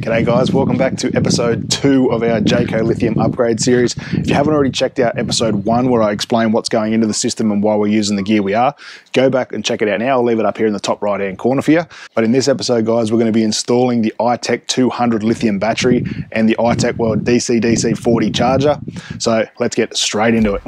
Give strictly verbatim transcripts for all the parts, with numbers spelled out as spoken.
G'day guys, welcome back to episode two of our J C O Lithium upgrade series. If you haven't already checked out episode one where I explain what's going into the system and why we're using the gear we are, go back and check it out now. I'll leave it up here in the top right hand corner for you. But in this episode guys, we're going to be installing the iTech two hundred lithium battery and the iTech World D C D C forty charger. So let's get straight into it.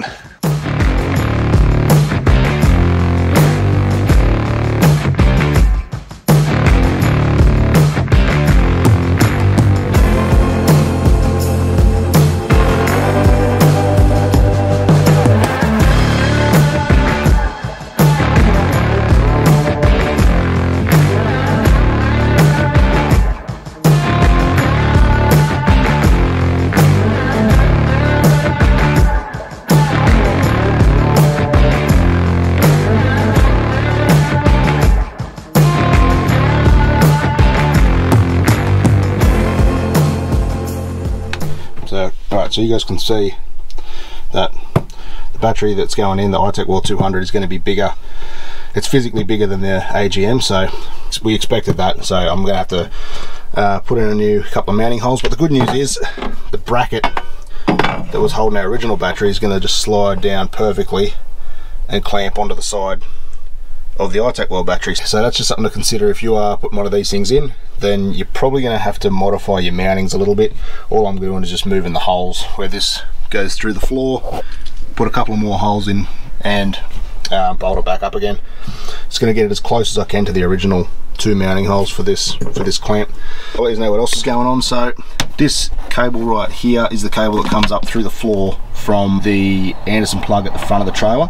So you guys can see that the battery that's going in, the iTech World two hundred, is going to be bigger. It's physically bigger than the A G M, so we expected that. So I'm going to have to uh, put in a new couple of mounting holes. But the good news is the bracket that was holding our original battery is going to just slide down perfectly and clamp onto the side of the iTech World battery. So that's just something to consider. If you are putting one of these things in, then you're probably going to have to modify your mountings a little bit. All I'm doing is just moving the holes where this goes through the floor, put a couple more holes in and uh, bolt it back up again. It's going to get it as close as I can to the original two mounting holes for this for this clamp. I'll let you know what else is going on. So this cable right here is the cable that comes up through the floor from the Anderson plug at the front of the trailer.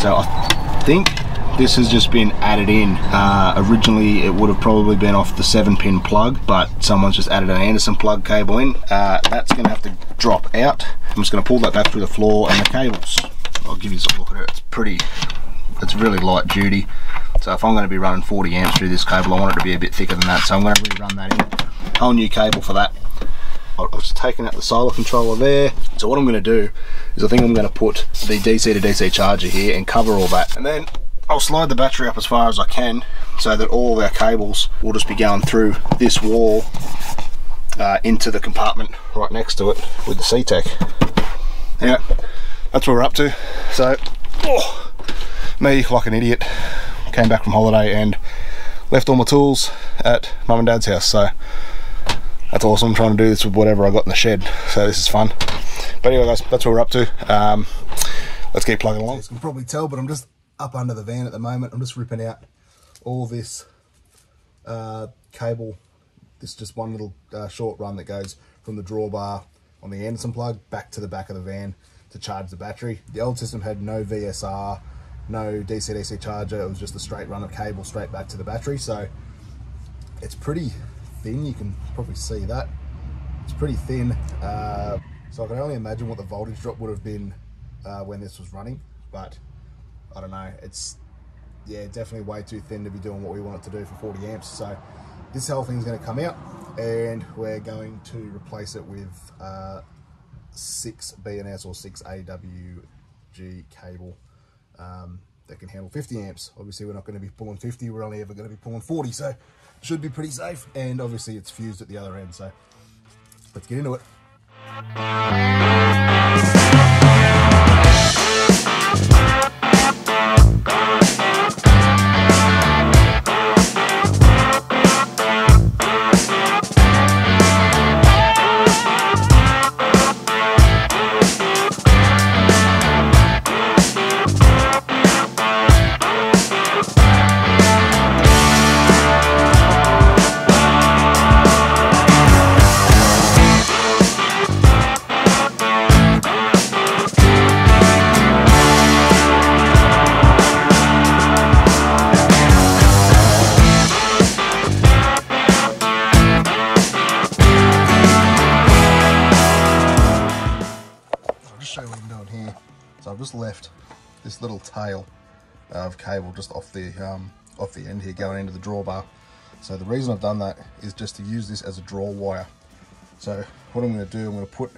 So I think this has just been added in. Uh, originally it would have probably been off the seven pin plug, but someone's just added an Anderson plug cable in. Uh, that's gonna have to drop out. I'm just gonna pull that back through the floor and the cables. I'll give you a look at it, it's pretty, it's really light duty. So if I'm gonna be running forty amps through this cable, I want it to be a bit thicker than that, so I'm gonna rerun that in. Whole new cable for that. I've just taken out the solar controller there. So what I'm gonna do is I think I'm gonna put the D C to D C charger here and cover all that. And then I'll slide the battery up as far as I can so that all of our cables will just be going through this wall uh, into the compartment right next to it with the C TEK. Yeah, that's what we're up to. So, oh, me, like an idiot, came back from holiday and left all my tools at mum and dad's house. So that's awesome. I'm trying to do this with whatever I got in the shed. So this is fun. But anyway guys, that's what we're up to. Um, let's keep plugging along. You can probably tell, but I'm just up under the van at the moment. I'm just ripping out all this uh, cable. This just one little uh, short run that goes from the drawbar on the Anderson plug back to the back of the van to charge the battery. The old system had no V S R, no D C D C charger. It was just a straight run of cable straight back to the battery. So it's pretty thin. You can probably see that. It's pretty thin. Uh, so I can only imagine what the voltage drop would have been uh, when this was running, but I don't know, it's, yeah, definitely way too thin to be doing what we want it to do for forty amps. So this whole thing's going to come out and we're going to replace it with uh, six B and S or six A W G cable um, that can handle fifty amps. Obviously we're not going to be pulling fifty, we're only ever going to be pulling forty, so should be pretty safe. And obviously it's fused at the other end, so let's get into it. Left this little tail of cable just off the um, off the end here going into the drawbar. So the reason I've done that is just to use this as a draw wire. So what I'm going to do, I'm going to put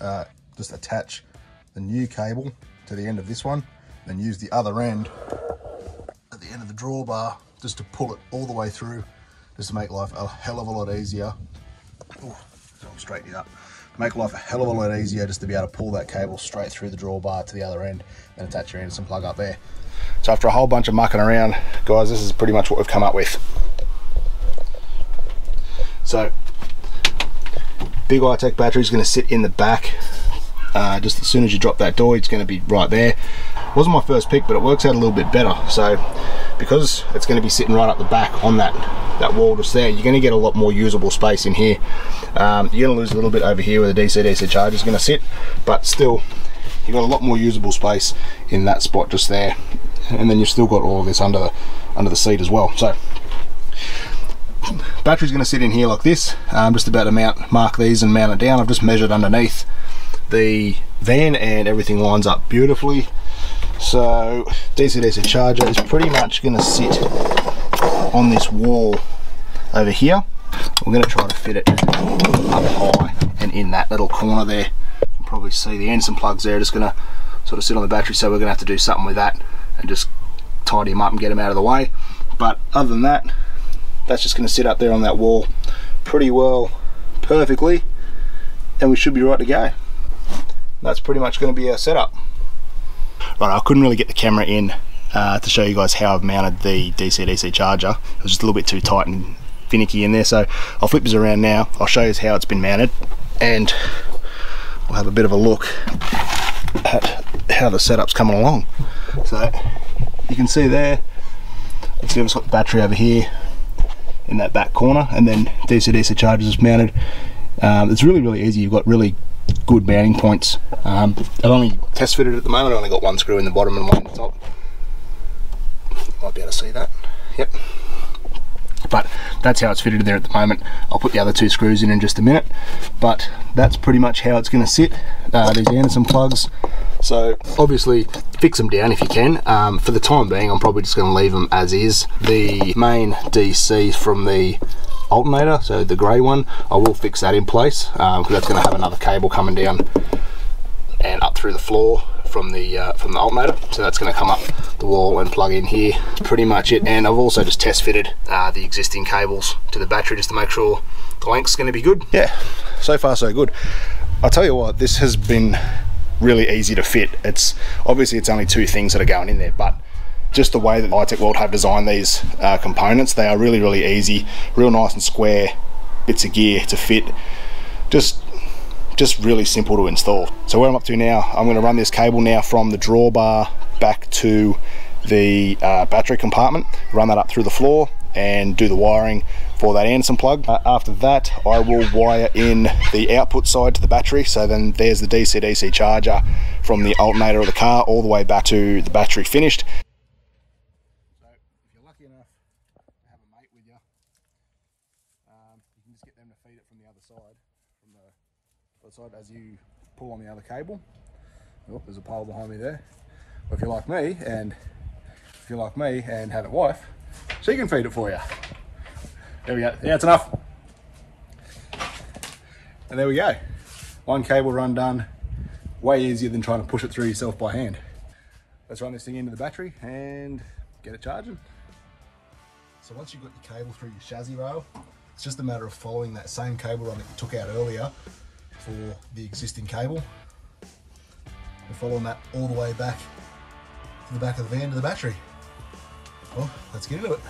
uh, just attach the new cable to the end of this one, then use the other end at the end of the drawbar just to pull it all the way through, just to make life a hell of a lot easier oh, straighten it up. Make life a hell of a lot easier just to be able to pull that cable straight through the drawbar to the other end and attach your Anderson plug up there. So after a whole bunch of mucking around, guys, this is pretty much what we've come up with. So big iTech battery is going to sit in the back. Uh, just as soon as you drop that door, it's going to be right there. Wasn't my first pick, but it works out a little bit better. So because it's going to be sitting right up the back on that that wall just there, you're going to get a lot more usable space in here. Um, you're going to lose a little bit over here where the D C D C charge is going to sit, but still you've got a lot more usable space in that spot just there, and then you've still got all of this under the under the seat as well. So battery's going to sit in here like this. I'm um, just about to mount mark these and mount it down. I've just measured underneath the van and everything lines up beautifully. So D C D C charger is pretty much going to sit on this wall over here. We're going to try to fit it up high and in that little corner there. You can probably see the Anderson plugs there, just going to sort of sit on the battery, so we're going to have to do something with that and just tidy them up and get them out of the way. But other than that, that's just going to sit up there on that wall pretty well, perfectly, and we should be right to go. That's pretty much going to be our setup. Right, I couldn't really get the camera in uh, to show you guys how I've mounted the D C D C charger. It was just a little bit too tight and finicky in there, so I'll flip this around now. I'll show you how it's been mounted, and we'll have a bit of a look at how the setup's coming along. So you can see there, let's see, I've got the battery over here in that back corner, and then D C D C chargers is mounted. Um, it's really, really easy. You've got really good mounting points. um, I've only test fitted at the moment. I've only got one screw in the bottom and one in the top. Might be able to see that, yep, but that's how it's fitted there at the moment. I'll put the other two screws in in just a minute, but that's pretty much how it's going to sit, uh, these Anderson plugs. So obviously fix them down if you can. Um, for the time being, I'm probably just going to leave them as is. The main D C from the alternator, so the grey one, I will fix that in place, because um, that's going to have another cable coming down and up through the floor from the uh, from the alternator, so that's going to come up the wall and plug in here. That's pretty much it. And I've also just test fitted uh, the existing cables to the battery just to make sure the length's going to be good. Yeah, so far so good. I'll tell you what, this has been really easy to fit. It's obviously it's only two things that are going in there, but just the way that iTech World have designed these uh, components, they are really, really easy, real nice and square bits of gear to fit, just just really simple to install. So where I'm up to now, I'm going to run this cable now from the drawbar back to the uh, battery compartment, run that up through the floor and do the wiring for that Anderson plug. Uh, after that, I will wire in the output side to the battery, so then there's the D C D C charger from the alternator of the car all the way back to the battery finished. So if you're lucky enough to have a mate with you, um, you can just get them to feed it from the other side, from the other side as you pull on the other cable. Oh, there's a pole behind me there. But if you're like me and if you're like me and have a wife, she can feed it for you. There we go. Yeah, it's enough. And there we go. One cable run done. Way easier than trying to push it through yourself by hand. Let's run this thing into the battery and get it charging. So once you've got your cable through your chassis rail, it's just a matter of following that same cable run that you took out earlier for the existing cable. And following that all the way back to the back of the van to the battery. Well, let's get into it.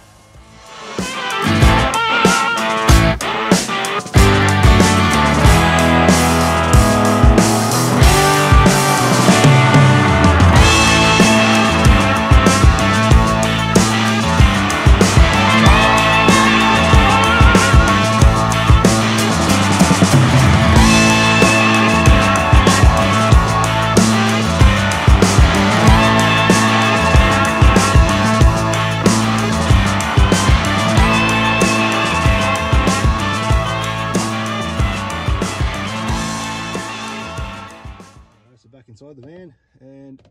Inside the van, and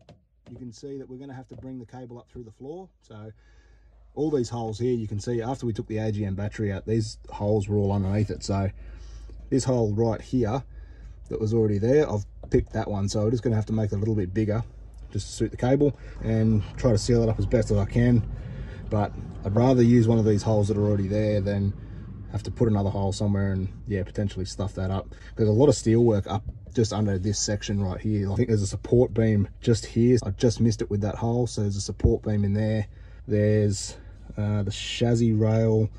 you can see that we're going to have to bring the cable up through the floor. So all these holes here, you can see after we took the A G M battery out, these holes were all underneath it. So this hole right here that was already there, I've picked that one, so we're just going to have to make it a little bit bigger just to suit the cable and try to seal it up as best as I can. But I'd rather use one of these holes that are already there than have to put another hole somewhere and yeah, potentially stuff that up. There's a lot of steel work up just under this section right here. I think there's a support beam just here. I just missed it with that hole. So there's a support beam in there. There's uh, the chassis rail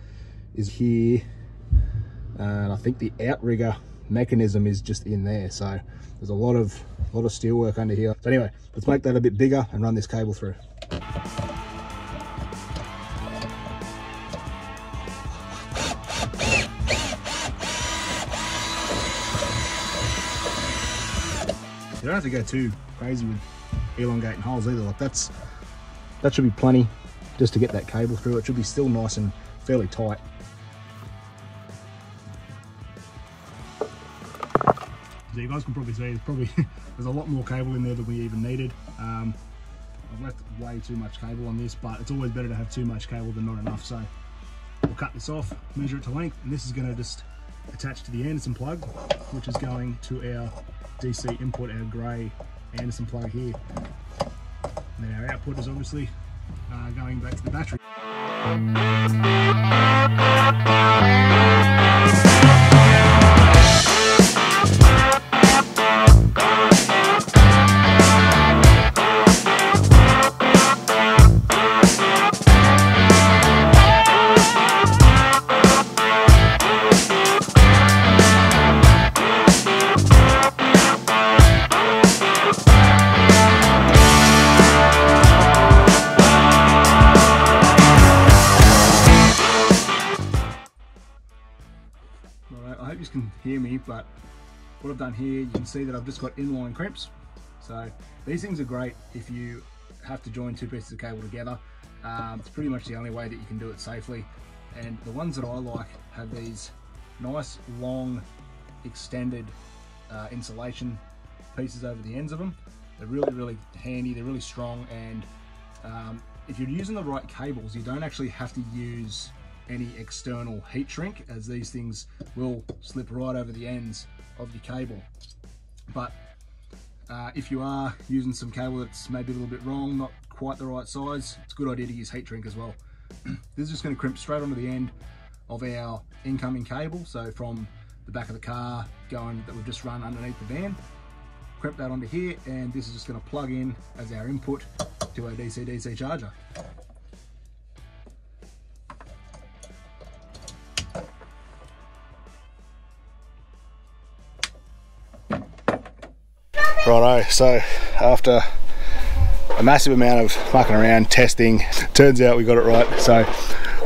is here. And I think the outrigger mechanism is just in there. So there's a lot of a lot of steel work under here. So anyway, let's make that a bit bigger and run this cable through. You don't have to go too crazy with elongating holes either. Like that's that should be plenty just to get that cable through. It should be still nice and fairly tight. So you guys can probably see there's probably there's a lot more cable in there than we even needed. Um, I've left way too much cable on this, but it's always better to have too much cable than not enough. So we'll cut this off, measure it to length, and this is going to just attach to the Anderson plug, which is going to our D C input, our grey Anderson plug here. And then our output is obviously uh, going back to the battery. Hear me, but what I've done here, you can see that I've just got inline crimps. So these things are great if you have to join two pieces of cable together. Um, it's pretty much the only way that you can do it safely. And the ones that I like have these nice long extended uh, insulation pieces over the ends of them. They're really, really handy. They're really strong. And um, if you're using the right cables, you don't actually have to use any external heat shrink, as these things will slip right over the ends of your cable. But uh, if you are using some cable that's maybe a little bit wrong, not quite the right size, it's a good idea to use heat shrink as well. This is just going to crimp straight onto the end of our incoming cable, so from the back of the car going that we've just run underneath the van, crimp that onto here, and this is just going to plug in as our input to our D C D C charger. Righto, so after a massive amount of fucking around, testing, turns out we got it right. So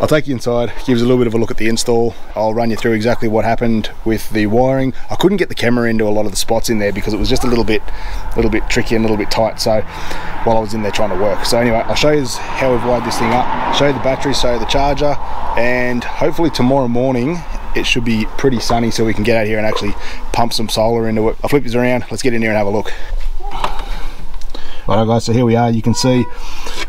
I'll take you inside, give us a little bit of a look at the install. I'll run you through exactly what happened with the wiring. I couldn't get the camera into a lot of the spots in there because it was just a little bit, a little bit tricky and a little bit tight. So while I was in there trying to work. So anyway, I'll show you how we've wired this thing up, show you the battery, show you the charger, and hopefully tomorrow morning, it should be pretty sunny so we can get out here and actually pump some solar into it. I'll flip this around, let's get in here and have a look. Alright guys, so here we are. You can see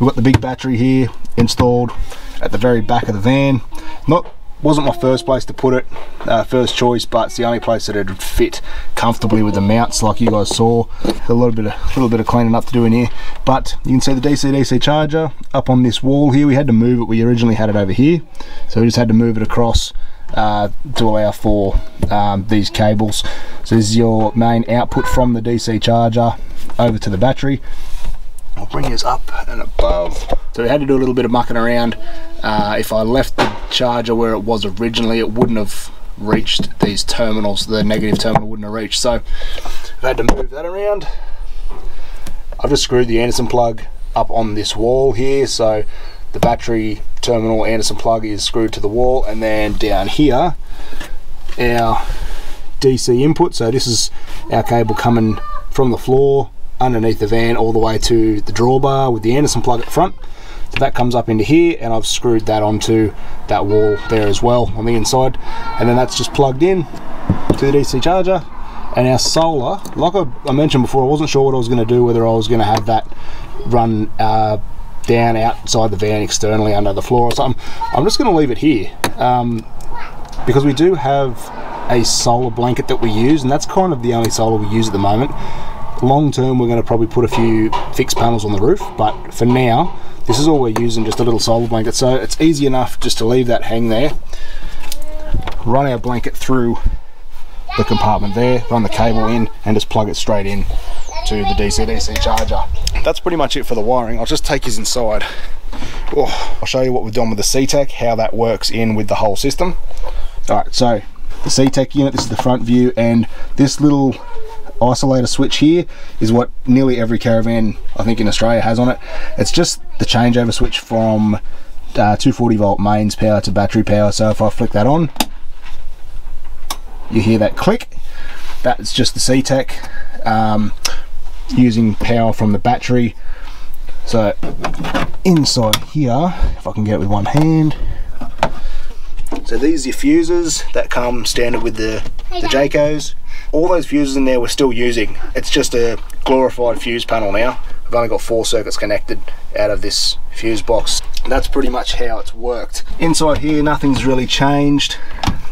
we've got the big battery here installed at the very back of the van. Not, wasn't my first place to put it, uh, first choice, but it's the only place that it would fit comfortably with the mounts like you guys saw. A little bit of, a little bit of cleaning up to do in here. But you can see the D C D C charger up on this wall here. We had to move it, we originally had it over here. So we just had to move it across Uh, to allow for um, these cables. So this is your main output from the D C charger over to the battery. I'll bring this up and above. So we had to do a little bit of mucking around. Uh, if I left the charger where it was originally, it wouldn't have reached these terminals. The negative terminal wouldn't have reached. So I've had to move that around. I've just screwed the Anderson plug up on this wall here. So the battery terminal Anderson plug is screwed to the wall, and then down here our D C input. So this is our cable coming from the floor underneath the van all the way to the drawbar with the Anderson plug at the front. So that comes up into here, and I've screwed that onto that wall there as well on the inside, and then that's just plugged in to the D C charger. And our solar, like I mentioned before, I wasn't sure what I was going to do, whether I was going to have that run uh, down outside the van externally under the floor or something. I'm just going to leave it here um, because we do have a solar blanket that we use, and that's kind of the only solar we use at the moment. Long term we're going to probably put a few fixed panels on the roof, but for now this is all we're using, just a little solar blanket. So it's easy enough just to leave that hang there. run our blanket through the compartment there, run the cable in and just plug it straight in to the D C D C charger. That's pretty much it for the wiring. I'll just take you inside. Oh, I'll show you what we've done with the C TEK, how that works in with the whole system. Alright, so the C TEK unit, this is the front view, and this little isolator switch here is what nearly every caravan I think in Australia has on it. It's just the changeover switch from uh, two forty volt mains power to battery power. So if I flick that on, you hear that click. That's just the C TEK um, using power from the battery. So inside here, if I can get it with one hand, so these are your fuses that come standard with the, the Jaycos. All those fuses in there we're still using. It's just a glorified fuse panel now. I've only got four circuits connected out of this fuse box. That's pretty much how it's worked. Inside here, nothing's really changed.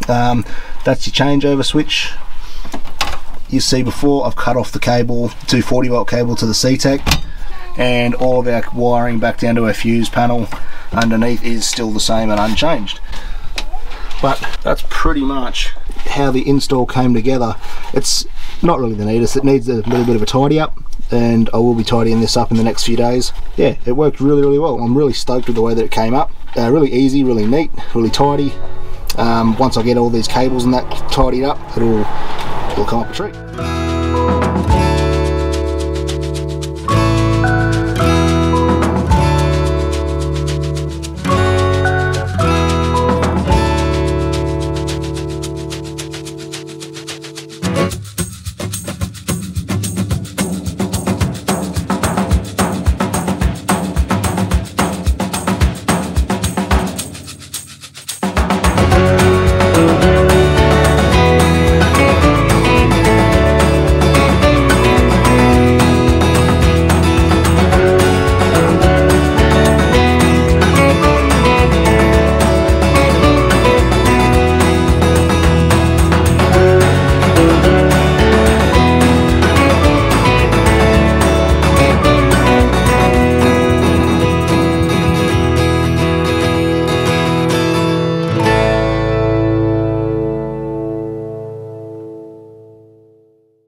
Um, that's your changeover switch. You see before, I've cut off the cable, two forty volt cable to the C TEK, and all of our wiring back down to our fuse panel underneath is still the same and unchanged. But that's pretty much how the install came together. It's not really the neatest, it needs a little bit of a tidy up, and I will be tidying this up in the next few days. Yeah, it worked really, really well. I'm really stoked with the way that it came up. Uh, really easy, really neat, really tidy. Um, once I get all these cables and that tidied up, it'll, it'll come up a treat.